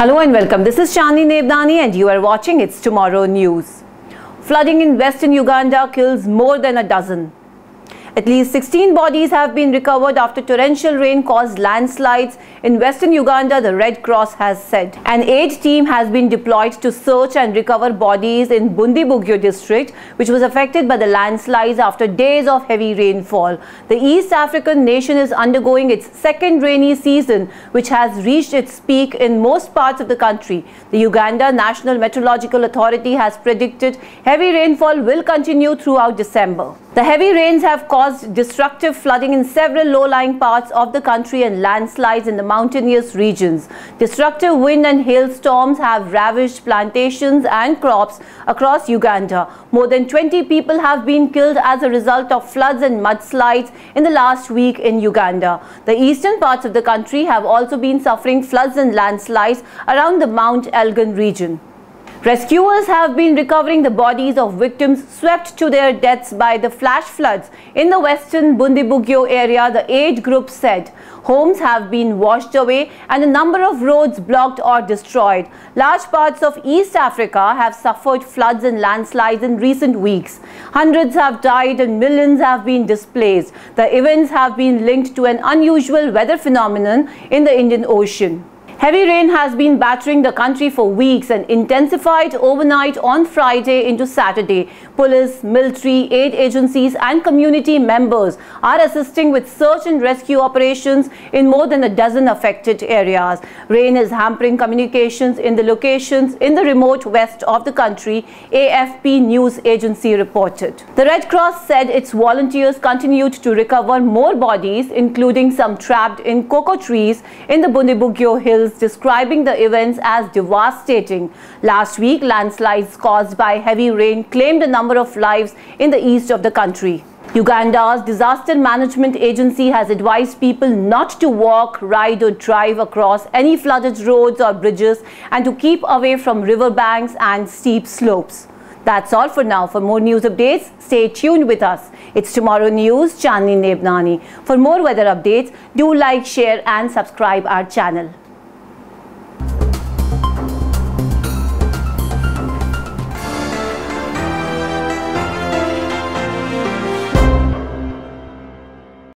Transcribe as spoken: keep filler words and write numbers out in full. Hello and welcome. This is Shani Nebnani and you are watching It's Tomorrow News. Flooding in western Uganda kills more than a dozen. At least sixteen bodies have been recovered after torrential rain caused landslides in western Uganda, the Red Cross has said. An aid team has been deployed to search and recover bodies in Bundibugyo district, which was affected by the landslides after days of heavy rainfall. The East African nation is undergoing its second rainy season, which has reached its peak in most parts of the country. The Uganda National Meteorological Authority has predicted heavy rainfall will continue throughout December. The heavy rains have caused destructive flooding in several low-lying parts of the country and landslides in the mountainous regions. Destructive wind and hailstorms have ravaged plantations and crops across Uganda. More than twenty people have been killed as a result of floods and mudslides in the last week in Uganda. The eastern parts of the country have also been suffering floods and landslides around the Mount Elgon region. Rescuers have been recovering the bodies of victims swept to their deaths by the flash floods in the western Bundibugyo area, the aid group said. Homes have been washed away and a number of roads blocked or destroyed. Large parts of East Africa have suffered floods and landslides in recent weeks. Hundreds have died and millions have been displaced. The events have been linked to an unusual weather phenomenon in the Indian Ocean. Heavy rain has been battering the country for weeks and intensified overnight on Friday into Saturday. Police, military, aid agencies and community members are assisting with search and rescue operations in more than a dozen affected areas. Rain is hampering communications in the locations in the remote west of the country, A F P news agency reported. The Red Cross said its volunteers continued to recover more bodies, including some trapped in cocoa trees in the Bundibugyo Hills, describing the events as devastating. Last week, landslides caused by heavy rain claimed a number of lives in the east of the country. Uganda's disaster management agency has advised people not to walk, ride or drive across any flooded roads or bridges and to keep away from riverbanks and steep slopes. That's all for now. For more news updates, stay tuned with us. It's Tomorrow News, Shani Nebnani. For more weather updates, do like, share and subscribe our channel.